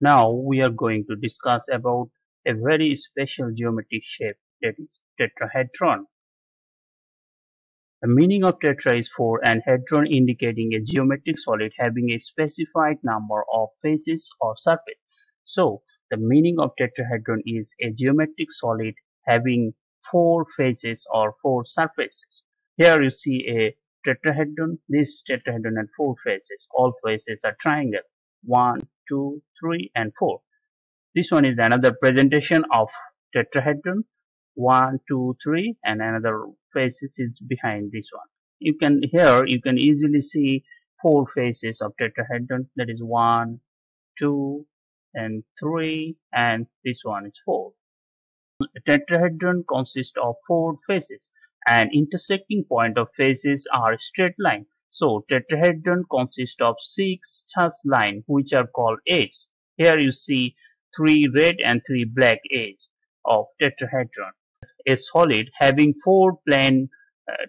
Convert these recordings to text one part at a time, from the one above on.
Now we are going to discuss about a very special geometric shape, that is tetrahedron. The meaning of tetra is 4 and hedron indicating a geometric solid having a specified number of faces or surfaces. So the meaning of tetrahedron is a geometric solid having 4 faces or 4 surfaces. Here you see a tetrahedron. This tetrahedron had 4 faces. All faces are triangle. 1, 2, 3 and 4. This one is another presentation of tetrahedron. 1, 2, 3 and another faces is behind this one. Here you can easily see 4 faces of tetrahedron, that is 1, 2 and 3, and this one is 4. A tetrahedron consists of 4 faces, and intersecting point of faces are straight line. So tetrahedron consists of 6 such lines which are called edges. Here you see 3 red and 3 black edges of tetrahedron. A solid having 4 plane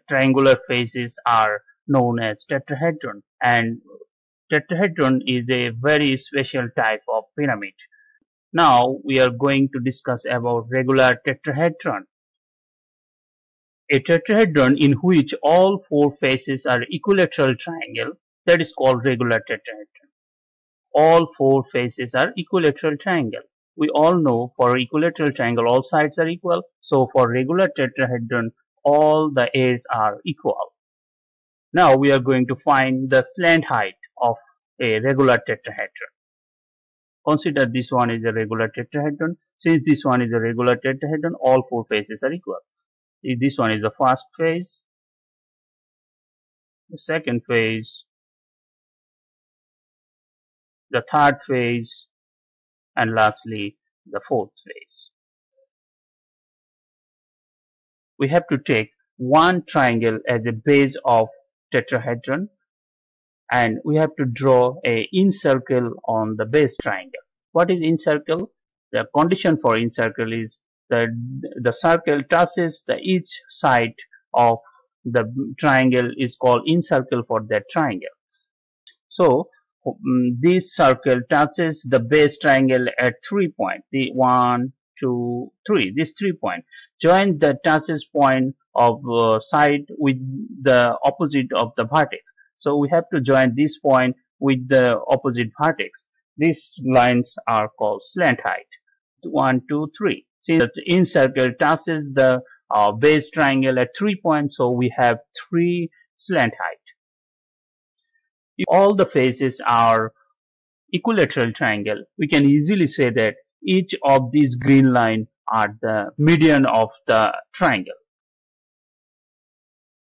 triangular faces are known as tetrahedron, and tetrahedron is a very special type of pyramid. Now we are going to discuss about regular tetrahedron. A tetrahedron in which all 4 faces are equilateral triangle, that is called regular tetrahedron. All 4 faces are equilateral triangle. We all know for equilateral triangle all sides are equal. So for regular tetrahedron all the edges are equal. Now we are going to find the slant height of a regular tetrahedron. Consider this one is a regular tetrahedron. Since this one is a regular tetrahedron, all 4 faces are equal. This one is the first face, the second face, the third face, and lastly the fourth face. We have to take one triangle as a base of tetrahedron, and we have to draw a incircle on the base triangle. What is incircle? The condition for incircle is the circle touches the each side of the triangle is called incircle for that triangle. So this circle touches the base triangle at 3 points. The 1, 2, 3. This 3 points. Join the touches point of side with the opposite of the vertex. So we have to join this point with the opposite vertex. These lines are called slant height. 1, 2, 3. Since the incircle touches the base triangle at 3 points, so we have 3 slant height. If all the faces are equilateral triangle, we can easily say that each of these green lines are the median of the triangle.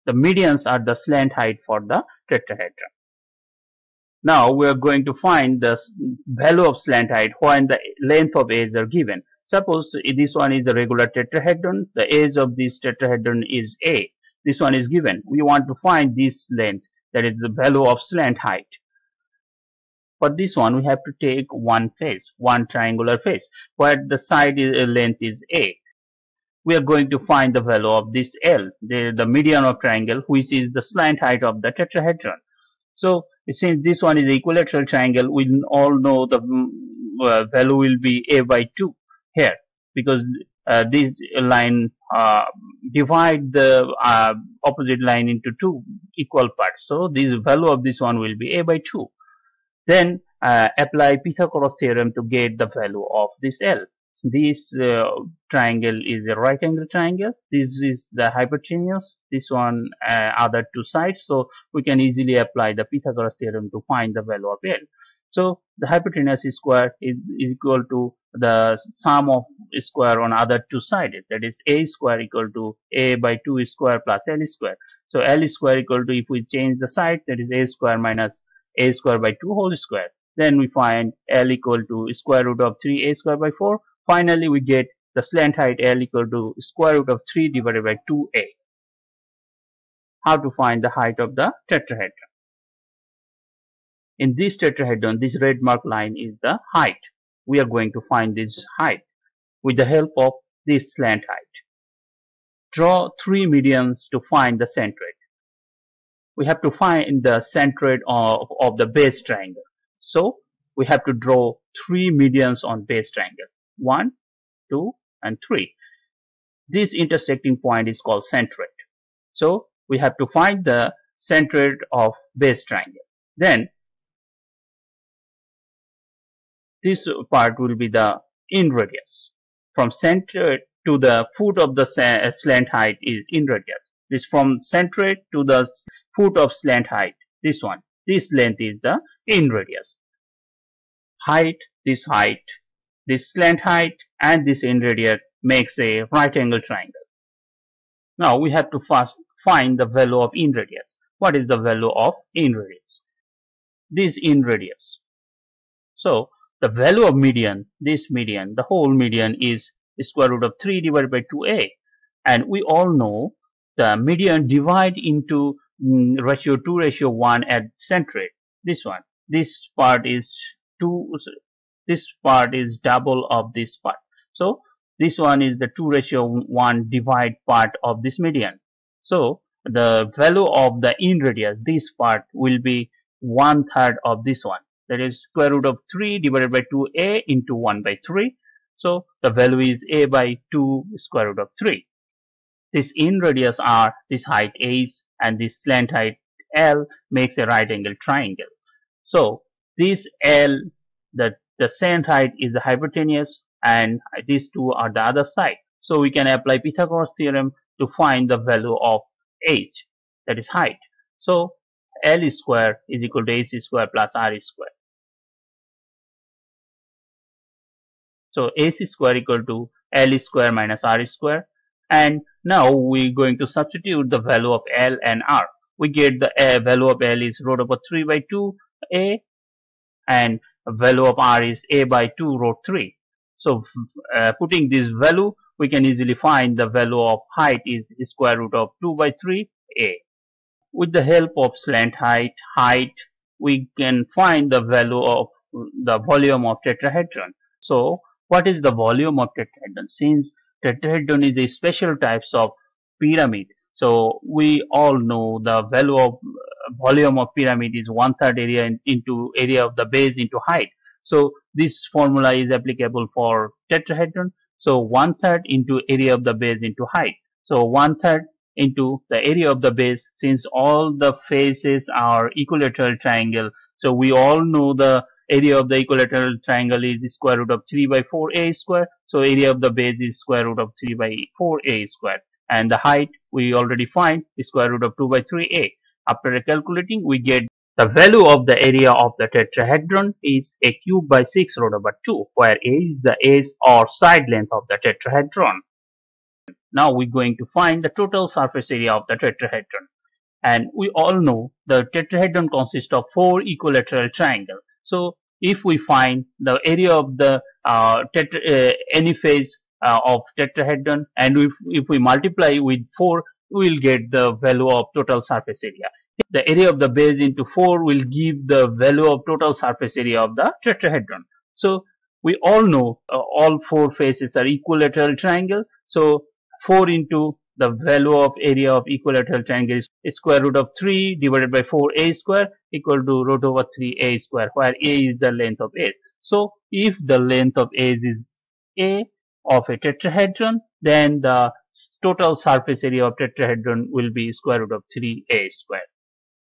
The medians are the slant height for the tetrahedron. Now we are going to find the value of slant height when the length of edges are given. Suppose this one is a regular tetrahedron. The edge of this tetrahedron is A. This one is given. We want to find this length, that is the value of slant height. For this one, we have to take one face, one triangular face, where the side length is A. We are going to find the value of this L, the median of triangle, which is the slant height of the tetrahedron. So since this one is equilateral triangle, we all know the value will be A by 2. Here, because this line divide the opposite line into 2 equal parts. So this value of this one will be A by 2. Then apply Pythagoras theorem to get the value of this L. This triangle is a right angle triangle. This is the hypotenuse. This one other 2 sides. So we can easily apply the Pythagoras theorem to find the value of L. So the hypotenuse square is equal to the sum of square on other 2 sides, that is A square equal to A by 2 square plus L square. So L square equal to, if we change the side, that is A square minus A square by 2 whole square. Then we find L equal to square root of 3 A square by 4. Finally we get the slant height L equal to square root of 3 divided by 2 A. How to find the height of the tetrahedron? In this tetrahedron, this red mark line is the height. We are going to find this height with the help of this slant height. Draw 3 medians to find the centroid. We have to find the centroid of the base triangle. So we have to draw three medians on base triangle, 1, 2, and 3. This intersecting point is called centroid. So we have to find the centroid of base triangle. Then this part will be the in radius. From center to the foot of the slant height is in radius. This from centroid to the foot of slant height, this one, this length is the in radius. Height, this slant height and this in radius makes a right angle triangle. Now we have to first find the value of in radius. What is the value of in radius? This in radius. So the value of median, this median, the whole median is square root of 3 divided by 2a. And we all know the median divide into ratio 2 ratio 1 at centroid. This one. This part is 2. This part is double of this part. So this one is the 2 ratio 1 divide part of this median. So the value of the in radius, this part will be 1/3 of this one. That is square root of 3 divided by 2a into 1 by 3. So the value is a by 2 square root of 3. This in radius r, this height h and this slant height l makes a right angle triangle. So this l, the slant height is the hypotenuse and these two are the other side. So we can apply Pythagoras theorem to find the value of h, that is height. So L square is equal to h square plus r square. So h square equal to L square minus r square. And now we're going to substitute the value of L and R. We get the value of L is root over 3 by 2a and value of R is a by 2 root 3. So putting this value, we can easily find the value of height is square root of 2 by 3a. With the help of slant height, we can find the value of the volume of tetrahedron. So, what is the volume of tetrahedron? Since tetrahedron is a special types of pyramid, so we all know the value of volume of pyramid is 1/3 area into area of the base into height. So, this formula is applicable for tetrahedron. So, 1/3 into area of the base into height. So, 1/3 into the area of the base, since all the faces are equilateral triangle, so we all know the area of the equilateral triangle is square root of 3 by 4a square. So area of the base is square root of 3 by 4a square, and the height we already find is square root of 2 by 3a. After calculating, we get the value of the area of the tetrahedron is a cube by 6 root over 2, where a is the edge or side length of the tetrahedron. Now we're going to find the total surface area of the tetrahedron. And we all know the tetrahedron consists of 4 equilateral triangles. So if we find the area of the any face of tetrahedron, and if we multiply with 4, we will get the value of total surface area. The area of the base into 4 will give the value of total surface area of the tetrahedron. So we all know all 4 faces are equilateral triangle. So 4 into the value of area of equilateral triangle is square root of 3 divided by 4a square equal to root over 3a square, where a is the length of a. So if the length of a is a of a tetrahedron, then the total surface area of tetrahedron will be square root of 3a square.